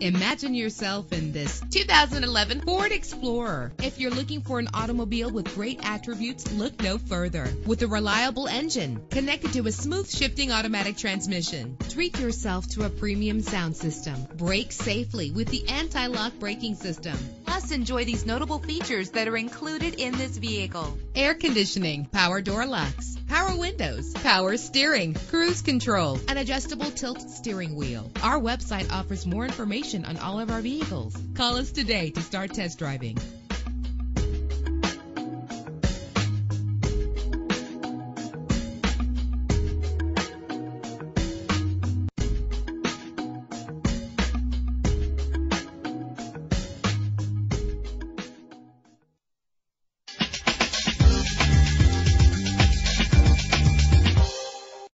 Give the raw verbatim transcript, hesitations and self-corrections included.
Imagine yourself in this two thousand eleven Ford Explorer. If you're looking for an automobile with great attributes, look no further. With a reliable engine connected to a smooth shifting automatic transmission, treat yourself to a premium sound system. Brake safely with the anti-lock braking system. Plus, enjoy these notable features that are included in this vehicle: air conditioning, power door locks, power windows, power steering, cruise control, an adjustable tilt steering wheel. Our website offers more information on all of our vehicles. Call us today to start test driving.